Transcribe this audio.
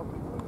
something.